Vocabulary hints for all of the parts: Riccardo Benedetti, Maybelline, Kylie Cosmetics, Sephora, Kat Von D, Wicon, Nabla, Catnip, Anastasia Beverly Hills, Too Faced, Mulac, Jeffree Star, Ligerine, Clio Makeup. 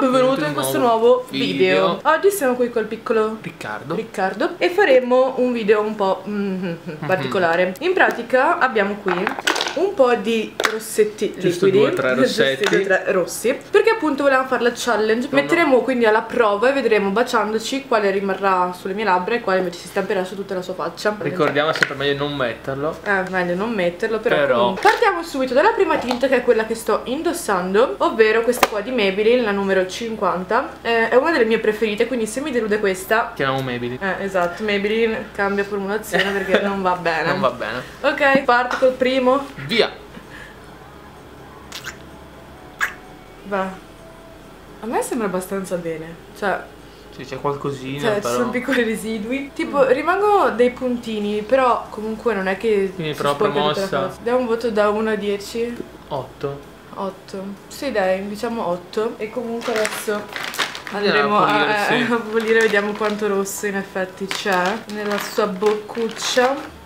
Benvenuti in questo nuovo video. Oggi siamo qui col piccolo Riccardo e faremo un video un po' particolare. In pratica abbiamo qui un po' di rossetti liquidi, due o tre rossetti, due o tre rossi, perché appunto volevamo fare la challenge. Metteremo quindi alla prova e vedremo baciandoci quale rimarrà sulle mie labbra e quale invece si stamperà su tutta la sua faccia. Ricordiamo sempre meglio non metterlo, meglio non metterlo, però. Partiamo subito dalla prima tinta, che è quella che sto indossando, ovvero questa qua di Maybelline, la numero 50. È una delle mie preferite, quindi se mi delude questa chiamiamo Maybelline. Esatto, Maybelline cambia formulazione perché non va bene. Non va bene. Ok, parto col primo. Via! Va. A me sembra abbastanza bene. Cioè, sì, c'è qualcosina, cioè, però ci sono piccoli residui. Tipo, rimangono dei puntini, però comunque non è che... Quindi proprio mossa. Diamo un voto da 1 a 10. 8. 8. Sì, dai, diciamo 8. E comunque adesso... andremo a pulire, vediamo quanto rosso in effetti c'è nella sua boccuccia.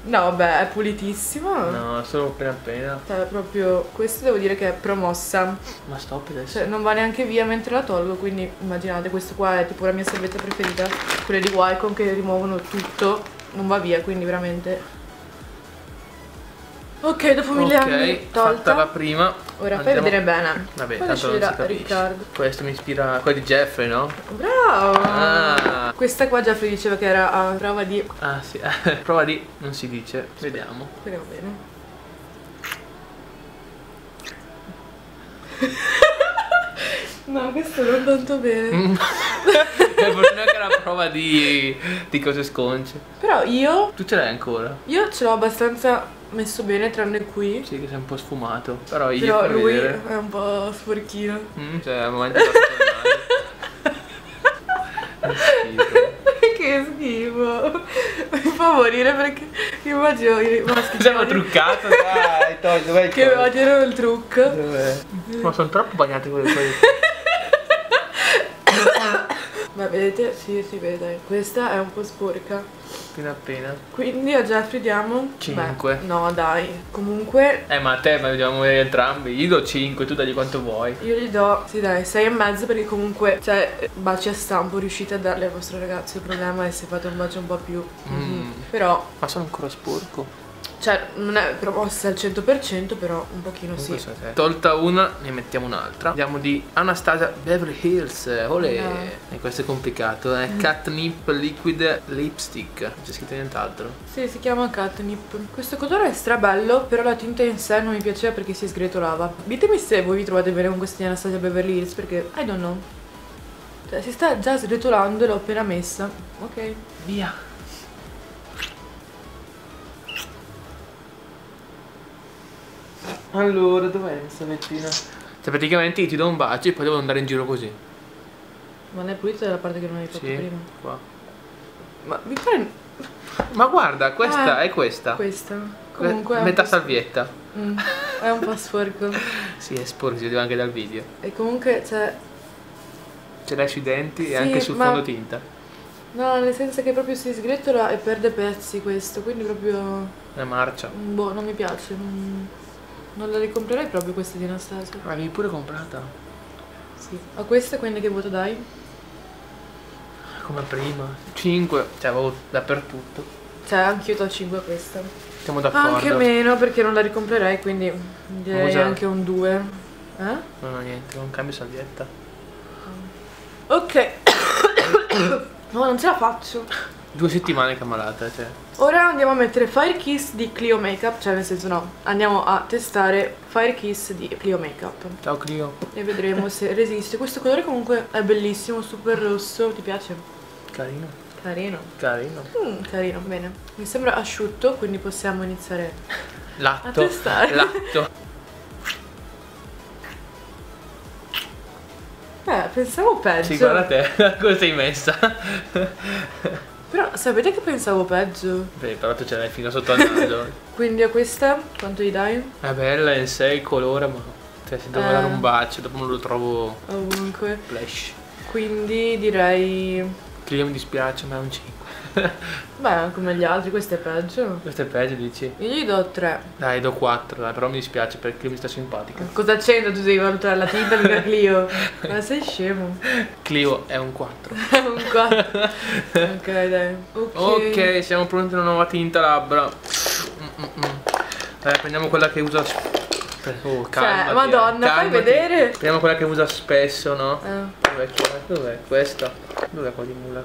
No, beh, è pulitissima. No, solo appena appena. Cioè, proprio, questo devo dire che è promossa. Ma stop adesso. Cioè, non va neanche via mentre la tolgo, quindi immaginate, questo qua è tipo la mia salvetta preferita. Quelle di Wicon che rimuovono tutto, non va via, quindi veramente... Ok, dopo mille anni tolta. Fatta la prima. Ora fai vedere bene. Vabbè, tanto non si capisce. Riccardo. Questo mi ispira quello di Jeffrey, no? Bravo! Ah. Questa qua Jeffrey diceva che era a prova di... Ah sì, prova di... non si dice. Vediamo. Speriamo bene. No, questo non tanto bene. Per fortuna che era prova di cose sconce. Però io... Tu ce l'hai ancora? Io ce l'ho abbastanza... messo bene, tranne qui. Sì, che sei un po' sfumato. Però io per lui vedere. È un po' sporchino. Cioè, al momento che schifo. Mi fa morire perché immagino i maschi. Siamo truccati, dai, togli. Che odiano il trucco. Ma sono troppo bagnate quelle cose. Ma vedete? Sì, si vede, dai. Questa è un po' sporca. Appena. Quindi a Jeffrey diamo 5. Beh, no dai, comunque. Ma a te, ma dobbiamo vedere entrambi. Io do 5, tu dagli quanto vuoi. Io gli do, sì dai, 6,5, perché comunque, cioè, baci a stampo riuscite a darli al vostro ragazzo. Il problema è se fate un bacio un po' più però. Ma sono ancora sporco. Cioè, non è promossa al 100%, però un pochino comunque sì. Tolta una, ne mettiamo un'altra. Andiamo di Anastasia Beverly Hills. Olè. No. E questo è complicato, è Catnip Liquid Lipstick. Non c'è scritto nient'altro. Sì, si chiama Catnip. Questo colore è strabello, però la tinta in sé non mi piaceva perché si sgretolava. Ditemi se voi vi trovate bene con questi di Anastasia Beverly Hills, perché I don't know. Cioè, si sta già sgretolando e l'ho appena messa. Ok, via. Allora, dov'è questa mettina? Cioè, praticamente io ti do un bacio e poi devo andare in giro così. Ma non è pulita la parte che non hai fatto prima? Qua. Ma mi pare... Ma guarda, questa è questa. Questa. Comunque metà salvietta. È un po' sporco. Sì, è sporco, si vede anche dal video. E comunque, cioè... ce l'hai sui denti e anche sul fondotinta. No, nel senso che proprio si sgretola e perde pezzi questo, quindi proprio... è marcia. Boh, non mi piace. Non la ricomprerei proprio questa di Anastasia. Ma l'avevi pure comprata. Sì. A questa quindi che voto dai? Come prima. 5. Cioè avevo dappertutto. Cioè anch'io do 5 a questa. Siamo d'accordo. Anche meno perché non la ricomprerei, quindi direi anche un 2. Eh? No, no, niente. Non cambio salvietta. Ok. No, non ce la faccio. 2 settimane che ammalata, cioè. Ora andiamo a mettere Fire Kiss di Clio Makeup. Cioè nel senso no, andiamo a testare Fire Kiss di Clio Makeup. Ciao Clio. E vedremo se resiste. Questo colore comunque è bellissimo, super rosso. Ti piace? Carino. Carino. Carino. Carino, bene. Mi sembra asciutto, quindi possiamo iniziare a testare. Latto. Pensavo peggio. Sì, guarda te, come sei messa. Però sapete che pensavo peggio? Beh, però tu ce l'hai fino sotto al naso. Quindi a questa quanto gli dai? È bella in sé il colore, ma cioè, se devo dare un bacio, dopo non lo trovo ovunque. Flash. Quindi direi... Clio mi dispiace, ma è un 5. Beh, come gli altri, questo è peggio. Questo è peggio, dici? Io gli do 3. Dai, do 4, dai, però mi dispiace perché mi sta simpatica. Cosa c'entra? Tu devi valutare la tinta, mica Clio. Ma sei scemo. Clio è un 4. È un 4. Ok, dai. Okay. Ok, siamo pronti a una nuova tinta labbra. Dai, prendiamo quella che usa... Oh, calma, cioè, madonna, calmati. Fai vedere. Prendiamo quella che usa spesso, no? Dov'è questa? Dov'è quella di Mulac?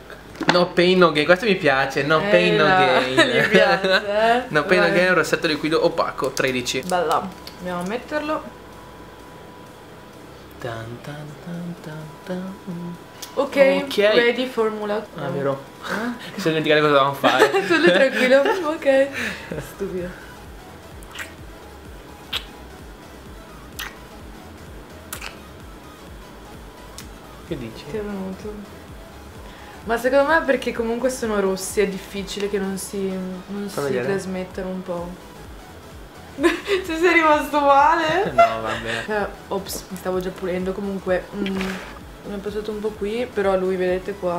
No pain no gain, questo mi piace. No pain no gain. Mi piace, eh? No pain no gain è un rossetto liquido opaco 13. Bella, andiamo a metterlo. Tan, tan, tan, tan, tan. Ok, ready for Mulac. Ah, vero. Mi sono dimenticato cosa dovevamo fare. Sono tranquillo, ok. Stupido. Che dici? Ti è venuto. Ma secondo me perché comunque sono rossi è difficile che non si trasmettano un po'. Se sei rimasto male? No, vabbè. Ops, mi stavo già pulendo comunque. Mi è passato un po' qui, però lui vedete qua.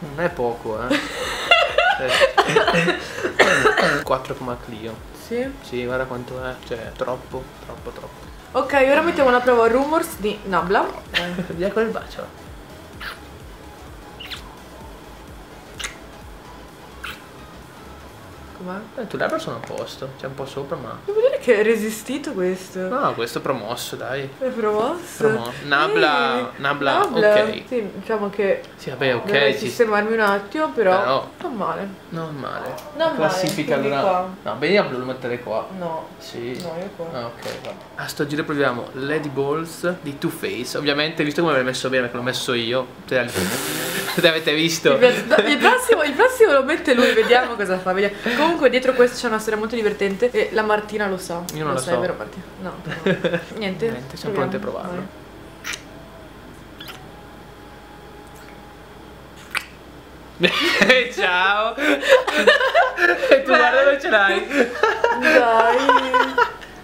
Non è poco, eh. 4 come Clio. Sì? Sì, guarda quanto è. Cioè, troppo, troppo, troppo. Ok, ora mettiamo alla prova Rumors di Nabla. Via con il bacio. Com'è? Le tue labbra sono a posto, c'è un po' sopra ma... Devo dire che è resistito questo. No, questo è promosso, dai. È promosso? Nabla, Nabla, ok. Sì, diciamo che... Sì, vabbè, ok. Devo sistemarmi un attimo, però... Non male. Non male. Non male. Classifica allora... Qua. No, vediamo, lo mettere qua. No. Sì. No, io qua. Ah, ok, va. A sto giro proviamo Lady Balls di Too Faced. Ovviamente, visto come l'ho messo bene, perché l'ho messo io. L'avete visto? Il prossimo lo mette lui, vediamo cosa fa. Vediamo. Comunque dietro questo c'è una storia molto divertente e la Martina lo sa. Io non lo so. È vero Martina? No. Niente, siamo pronti a provarlo. Vai. Ciao. E tu guarda dove ce l'hai. Dai.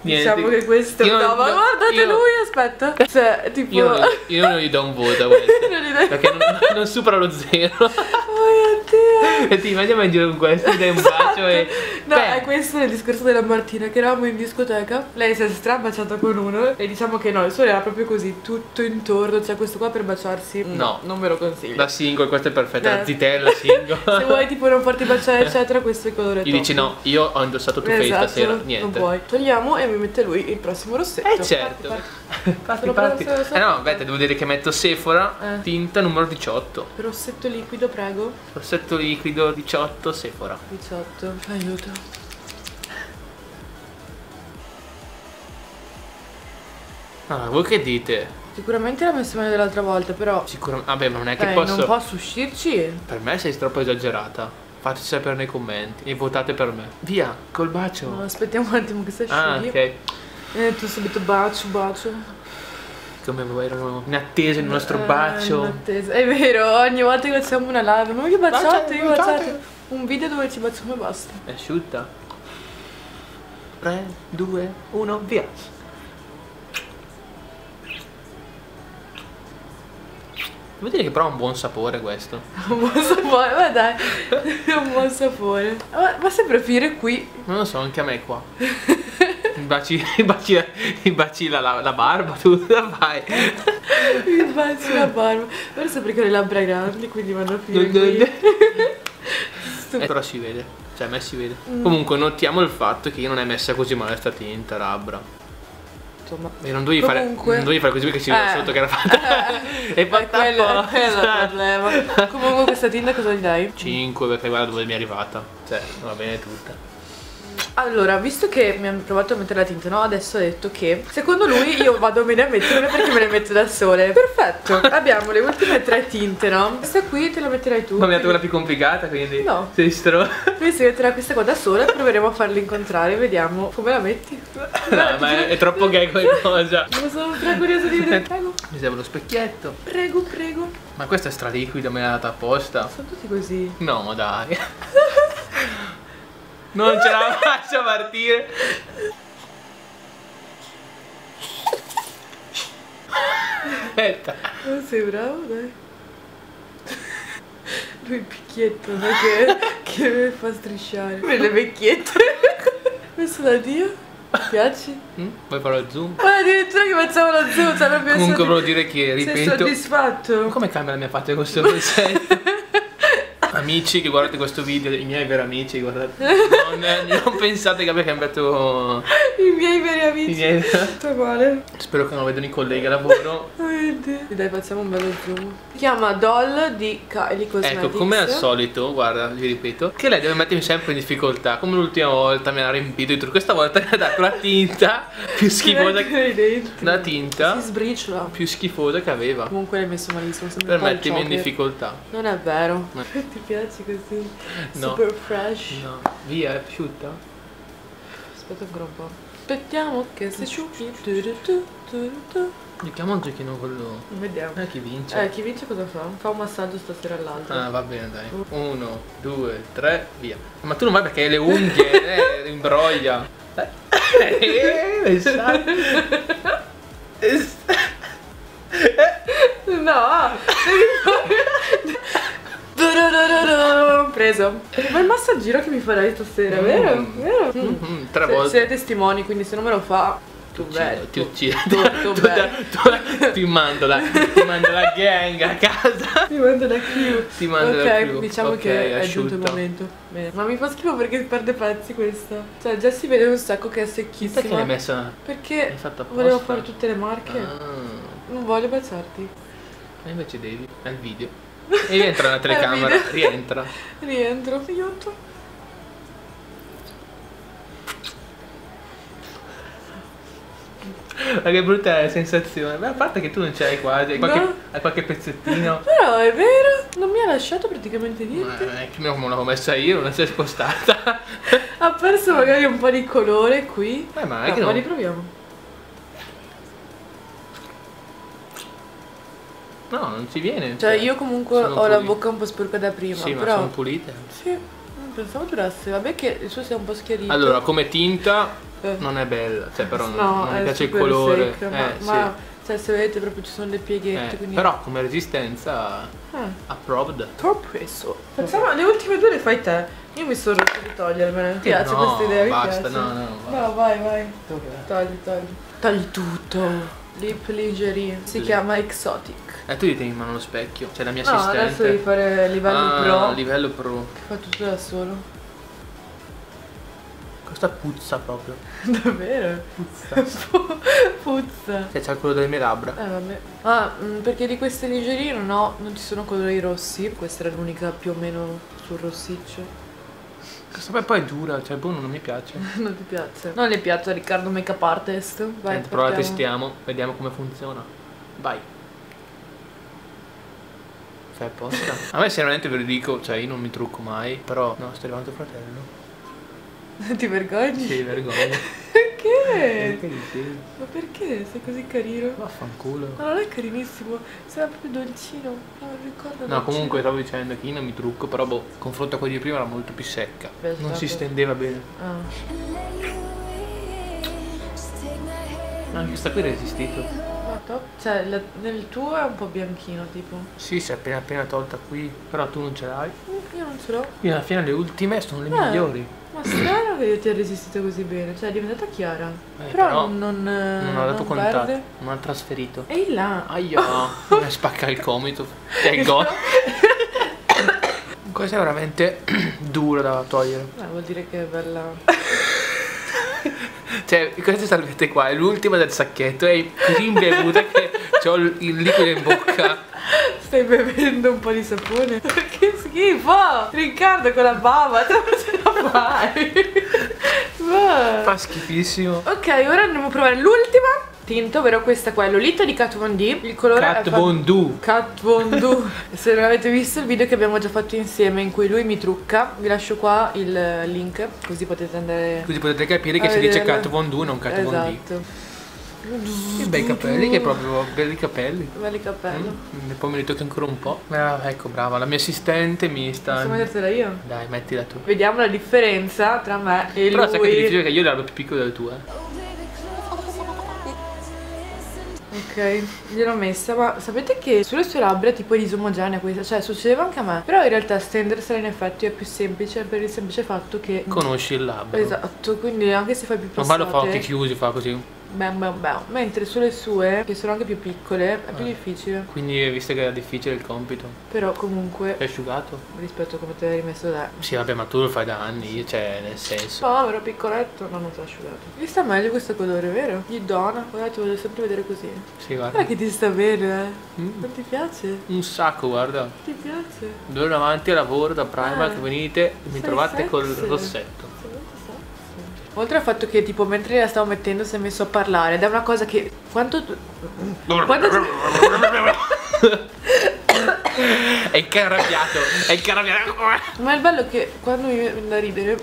Niente. Diciamo che questo è no, ma guardate io, lui, aspetta. Cioè, tipo... io non gli do un voto a questo. Perché non supera lo 0. Oh mio Dio. E ti immagino in giro con questo, ti dai un bacio e... No, beh, è questo il discorso della Martina, che eravamo in discoteca. Lei si è strabaciata con uno. E diciamo che no, il suo era proprio così, tutto intorno. Cioè questo qua per baciarsi, no, non ve lo consiglio. La single, questa è perfetta, la zitella single. Se vuoi tipo non farti baciare eccetera, questo è il colore. Gli dici no, io ho indossato Too Faced stasera, niente. Non puoi. Togliamo e mi mette lui il prossimo rossetto. Eh certo. Parti. No, beh, devo dire che metto Sephora, tinta numero 18. Rossetto liquido, prego. Rossetto liquido 18, Sephora. 18, aiuto. Ah, voi che dite? Sicuramente l'ha messo meglio dell'altra volta, però... Sicuramente... Vabbè, ma non è che posso... Non posso uscirci? Per me sei troppo esagerata. Fateci sapere nei commenti e votate per me. Via, col bacio. No, aspettiamo un attimo che si asciughi. Ah, ok. Tu subito bacio. Come erano in attesa il nostro bacio. In attesa. È vero, ogni volta che facciamo una live, ma vi baciate, vi baciate. Un video dove ci baciamo e basta. È asciutta. 3, 2, 1, via. Devo dire che però ha un buon sapore questo. Un buon sapore, ma dai. Un buon sapore. Ma sempre finire qui. Non lo so, anche a me qua. Mi baci la barba, tu vai. Mi baci la barba. Forse perché ho le labbra grandi, quindi vanno a finire qui. Però si vede, cioè a me si vede. Comunque notiamo il fatto che io non è messa così male sta tinta labbra. Insomma, e non dovevi fare così perché si vede sotto che era fatta. E poi quello è il problema. Comunque questa tinta cosa gli dai? 5 perché guarda dove mi è arrivata. Cioè va bene tutta. Allora, visto che mi hanno provato a mettere la tinta, no? Adesso ho detto che secondo lui io vado bene a metterle perché me le metto da sole. Perfetto, abbiamo le ultime 3 tinte, no? Questa qui te la metterai tu. Ma mi ha dato quella più complicata, quindi. No. Sei stro. Lui si metterà questa qua da sola e proveremo a farle incontrare. Vediamo come la metti. No, ma è troppo gay quella cosa. Non sono tra curiosa di vedere. Prego. Mi serve lo specchietto. Prego, prego. Ma questa è straliquida, me l'ha data apposta. Sono tutti così. No, dai. Non ce la faccio partire. Aspetta. Non sei bravo, dai. il picchietto che mi fa strisciare. Per le vecchiette. Questo da Dio. Ti piaci? Vuoi fare lo zoom? Ma addirittura che facciamo lo zoom, sarebbe... Comunque volevo dire che, ripeto, sei soddisfatto? Come cambia la mia faccia con questo concetto? Amici che guardate questo video, i miei veri amici, guardate, non pensate che abbia cambiato. I miei veri amici, i miei... Spero che non vedano i colleghi a lavoro. Dai, facciamo un bello zoom. Si chiama Doll di Kylie Cosmetics. Ecco, come al solito, guarda, vi ripeto che lei deve mettermi sempre in difficoltà. Come l'ultima volta mi ha riempito di tutto, questa volta mi ha dato la tinta più schifosa che... La tinta si sbriciola più schifosa che aveva. Comunque l'hai messo malissimo, per mettermi in difficoltà. Non è vero. Ti piace così? No. Super fresh. No. Via, è asciutta? Aspetta ancora un po'. Aspettiamo che si asciughi. Giochiamo un giochino con loro. Vediamo. Chi vince? Chi vince cosa fa? Fa un massaggio stasera all'altro. Ah, va bene, dai. 1, 2, 3, via. Ma tu non vai perché le unghie, imbroglia. No, devi preso. Ma il massaggino che mi farai stasera, vero? Vero? Tre volte. Sei testimoni, quindi se non me lo fa, tu bello. Ti uccido. Ti mando la... Ti mando la gang a casa. Ti mando la crew. Ti mando la crew. Ok, diciamo che è giunto il momento. Bene. Ma mi fa schifo perché perde pezzi questa. Cioè già si vede un sacco che è secchissima. Perché l'hai messa? Perché volevo fare tutte le marche. Non voglio baciarti. Ma invece devi. È il video. E rientra la telecamera, rientra. Rientro, aiuto. Ma che brutta è la sensazione. Ma a parte che tu non c'hai quasi, hai qualche, no, hai qualche pezzettino. Però è vero, non mi ha lasciato praticamente niente. Ma è che non l'avevo messa io, non si è spostata. Ha perso magari un po' di colore qui. Ma è che no. Ma riproviamo. No, non ci viene. Cioè io comunque ho la bocca un po' sporca da prima. Sì, però... ma sono pulite. Sì, non pensavo durasse. Vabbè che il suo sia un po' schiarito. Allora, come tinta non è bella. Cioè però no, non mi piace il colore secca, ma sì, cioè, se vedete proprio ci sono le pieghette, quindi... Però come resistenza approved. T'ho preso. Facciamo le ultime due, le fai te. Io mi sono rotto di togliermene. Ti piace questa idea? Basta, no, no, no, vai. Togli. Togli tutto. Lip Ligerine. Si chiama Exotic. Tu devi tenere in mano lo specchio. C'è la mia assistente. Adesso devi fare livello pro. Livello pro. Che fa tutto da solo. Questa puzza proprio. Davvero? Puzza. Puzza. Cioè c'è il colore delle mie labbra. Vabbè. Perché di queste Ligerine no, non ci sono colori rossi. Questa era l'unica più o meno sul rossiccio. Questa poi è dura, cioè buono, non mi piace. Non ti piace? Non le piace Riccardo Makeup Artist. Vai, però la testiamo, vediamo come funziona. Vai. Fai apposta. A me seriamente ve lo dico, cioè io non mi trucco mai. Però no, sto arrivando tuo fratello. Ti vergogni? Sì, vergogno. Perché? Ma perché sei così carino? Vaffanculo. Ma non è carinissimo, sei proprio dolcino. Non ricordo dolcino. No, comunque stavo dicendo che io non mi trucco, però boh, confronto a quelli di prima era molto più secca. Beh, non si stendeva bene. Anche questa qui ha resistito. Top. Cioè nel tuo è un po' bianchino tipo. Sì, si è appena tolta qui. Però tu non ce l'hai. Io non ce l'ho. Io alla fine le ultime sono le migliori. Ma strano che ti ha resistito così bene. Cioè è diventata chiara. Però non ho dato contatto. Non ha trasferito. E là. Aia. Mi spacca il gomito. Ecco. Questa è veramente dura da togliere. Vuol dire che è bella. Cioè queste salvette qua è l'ultima del sacchetto. È così imbevuta che ho il liquido in bocca. Stai bevendo un po' di sapone? Che schifo! Riccardo con la bava, te non ce la fai. Fa schifissimo. Ok, ora andiamo a provare l'ultima tinta, ovvero questa qua, è l'Olita di Kat Von D. Il colore Kat Von D. Kat Von D. Se non avete visto il video che abbiamo già fatto insieme in cui lui mi trucca, vi lascio qua il link così potete andare. Così potete capire che si dice Kat Von D, non Cat Von D. Che bei capelli, che proprio belli capelli. Belli capelli. Poi me li tocco ancora un po'. Ecco, brava, la mia assistente mi sta. Posso mettertela io? Dai, mettila tu. Vediamo la differenza tra me e lui. Però sai che ti dicevo che io l'avevo più piccolo della tua. Ok, gliel'ho messa, ma sapete che sulle sue labbra è tipo disomogenea questa, cioè succedeva anche a me, però in realtà stendersela in effetti è più semplice per il semplice fatto che conosci il labbro. Esatto, quindi anche se fai più passate, ma lo fa occhi chiusi, fa così. Bam bam bam. Mentre sulle sue, che sono anche più piccole, è più difficile. Quindi visto che era difficile il compito. Però comunque è asciugato rispetto a come te l'hai rimesso da... Sì vabbè, ma tu lo fai da anni, cioè nel senso. Povero piccoletto. No, non si è asciugato. Gli sta meglio questo colore, vero? Gli dona. Guarda, ti voglio sempre vedere così. Sì, guarda. Guarda che ti sta bene, non ti piace? Un sacco, guarda. Ti piace? Dove davanti al lavoro da Primark venite, mi trovate col rossetto. Oltre al fatto che tipo mentre la stavo mettendo si è messo a parlare ed è una cosa che... È incarabbiato, è incarabbiato. Ma il bello è che quando mi viene da ridere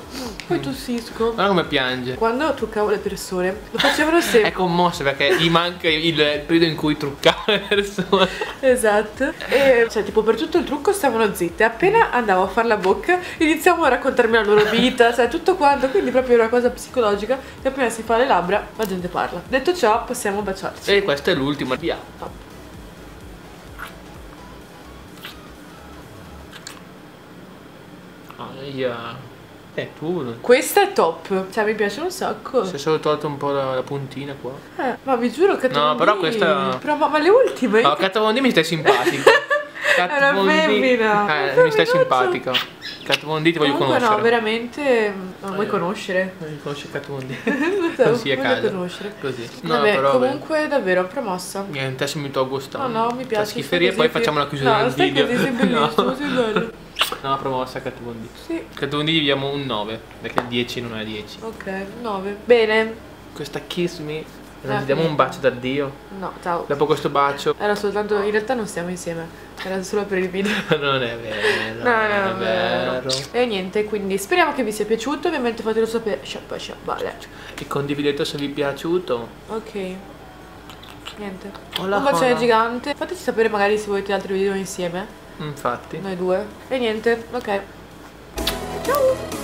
poi tossisco. Guarda come piange. Quando truccavo le persone lo facevano sempre. È commosso perché gli manca il periodo in cui truccavo le persone. Esatto. E cioè tipo per tutto il trucco stavano zitte. Appena andavo a far la bocca iniziamo a raccontarmi la loro vita, cioè tutto quanto. Quindi proprio è una cosa psicologica che appena si fa le labbra la gente parla. Detto ciò possiamo baciarci. E questa è l'ultima. Via. Tu. Questa è top, cioè mi piace un sacco. Si è solo tolto un po' la puntina qua. Ma vi giuro che no, però questa. Però, ma le ultime. No, Kat Von D mi stai simpatica. Kat è una femmina. Mi stai simpatica. Kat Von D ti voglio conoscere. No, veramente. Non vuoi conoscere? Non conosci Kat Von D. Così è caldo. Così. No, vabbè, però, comunque vabbè, davvero promossa. Niente, se mi tolgo gustato. No, no, mi piace. La schifferia, poi facciamo la chiusura del video. No. No, promossa Kat Von D. Sì. Kat Von D gli diamo un 9, perché 10 non è 10. Ok, 9. Bene. Questa Kiss Me, non gli diamo un bacio d'addio? No, ciao. Dopo questo bacio era soltanto, in realtà non stiamo insieme, era solo per il video. Non è vero. No, non è vero. E niente, quindi speriamo che vi sia piaciuto. Ovviamente fatelo sapere. Sciappa sciappale. E condividete se vi è piaciuto. Ok. Niente. Un bacione gigante. Fateci sapere magari se volete altri video insieme. Infatti. Noi due. E niente, ok. Ciao!